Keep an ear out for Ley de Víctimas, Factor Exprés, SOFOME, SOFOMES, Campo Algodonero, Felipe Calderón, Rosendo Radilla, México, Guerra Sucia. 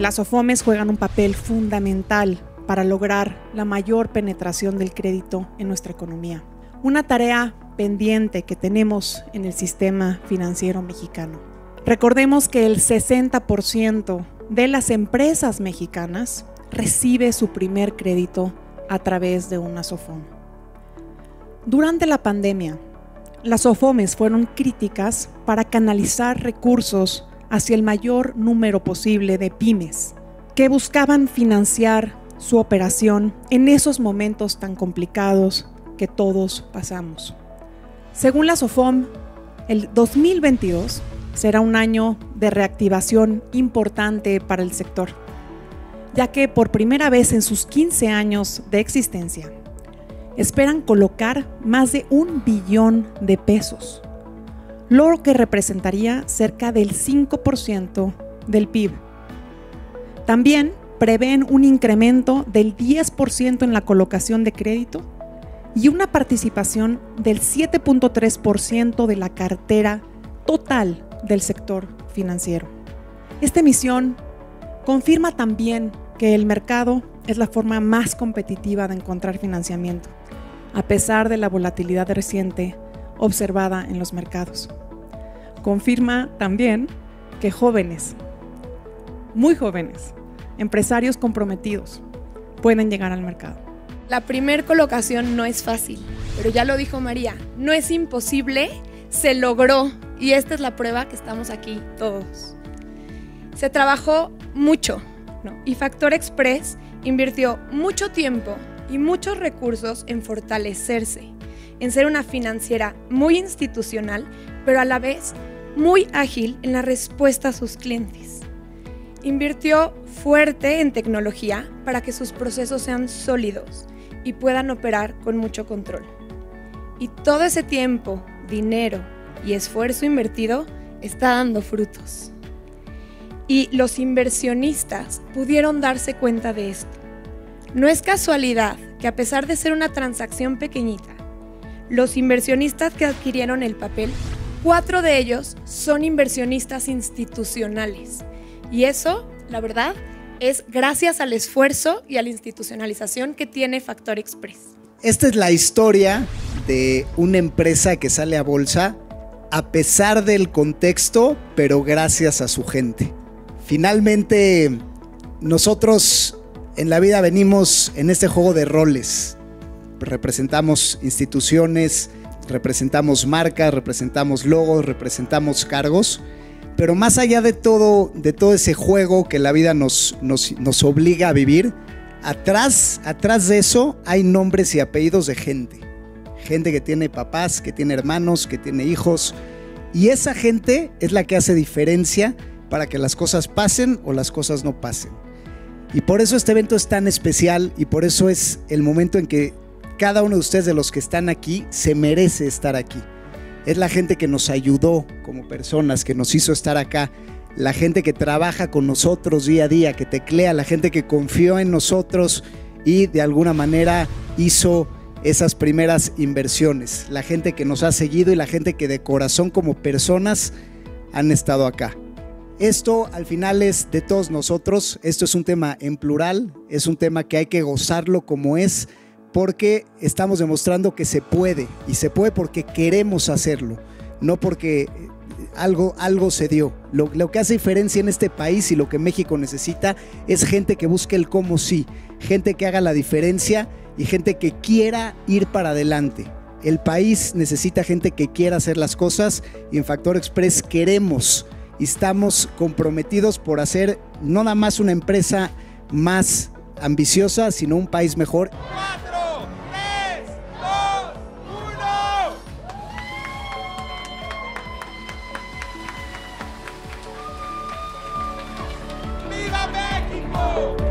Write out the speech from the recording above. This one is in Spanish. Las SOFOMES juegan un papel fundamental para lograr la mayor penetración del crédito en nuestra economía. Una tarea pendiente que tenemos en el sistema financiero mexicano. Recordemos que el 60% de las empresas mexicanas recibe su primer crédito a través de una SOFOME. Durante la pandemia, las SOFOMES fueron críticas para canalizar recursos hacia el mayor número posible de pymes que buscaban financiar su operación en esos momentos tan complicados que todos pasamos. Según la SOFOME, el 2022 será un año de reactivación importante para el sector, ya que por primera vez en sus 15 años de existencia, esperan colocar más de $1 billón, lo que representaría cerca del 5% del PIB. También prevén un incremento del 10% en la colocación de crédito y una participación del 7.3% de la cartera total del sector financiero. Esta emisión confirma también que el mercado es la forma más competitiva de encontrar financiamiento, a pesar de la volatilidad reciente observada en los mercados. Confirma también que jóvenes, muy jóvenes, empresarios comprometidos, pueden llegar al mercado. La primer colocación no es fácil, pero ya lo dijo María, no es imposible, se logró. Y esta es la prueba que estamos aquí todos. Se trabajó mucho, ¿no? Y Factor Exprés invirtió mucho tiempo y muchos recursos en fortalecerse, en ser una financiera muy institucional, pero a la vez muy ágil en la respuesta a sus clientes. Invirtió fuerte en tecnología para que sus procesos sean sólidos y puedan operar con mucho control. Y todo ese tiempo, dinero y esfuerzo invertido está dando frutos. Y los inversionistas pudieron darse cuenta de esto. No es casualidad que a pesar de ser una transacción pequeñita, los inversionistas que adquirieron el papel, 4 de ellos son inversionistas institucionales. Y eso, la verdad, es gracias al esfuerzo y a la institucionalización que tiene Factor Exprés. Esta es la historia de una empresa que sale a bolsa a pesar del contexto, pero gracias a su gente. Finalmente, nosotros en la vida venimos en este juego de roles. Representamos instituciones, representamos marcas, representamos logos, representamos cargos. Pero más allá de todo ese juego que la vida nos obliga a vivir, atrás de eso hay nombres y apellidos de gente. Gente que tiene papás, que tiene hermanos, que tiene hijos. Y esa gente es la que hace diferencia para que las cosas pasen o las cosas no pasen. Y por eso este evento es tan especial y por eso es el momento en que cada uno de ustedes, de los que están aquí, se merece estar aquí. Es la gente que nos ayudó como personas, que nos hizo estar acá. La gente que trabaja con nosotros día a día, que teclea, la gente que confió en nosotros y de alguna manera hizo esas primeras inversiones. La gente que nos ha seguido y la gente que de corazón como personas han estado acá. Esto al final es de todos nosotros. Esto es un tema en plural, es un tema que hay que gozarlo como es, porque estamos demostrando que se puede, y se puede porque queremos hacerlo, no porque algo se dio. Lo que hace diferencia en este país y lo que México necesita es gente que busque el cómo sí, gente que haga la diferencia y gente que quiera ir para adelante. El país necesita gente que quiera hacer las cosas y en Factor Exprés queremos y estamos comprometidos por hacer no nada más una empresa más ambiciosa, sino un país mejor. ¡Viva México!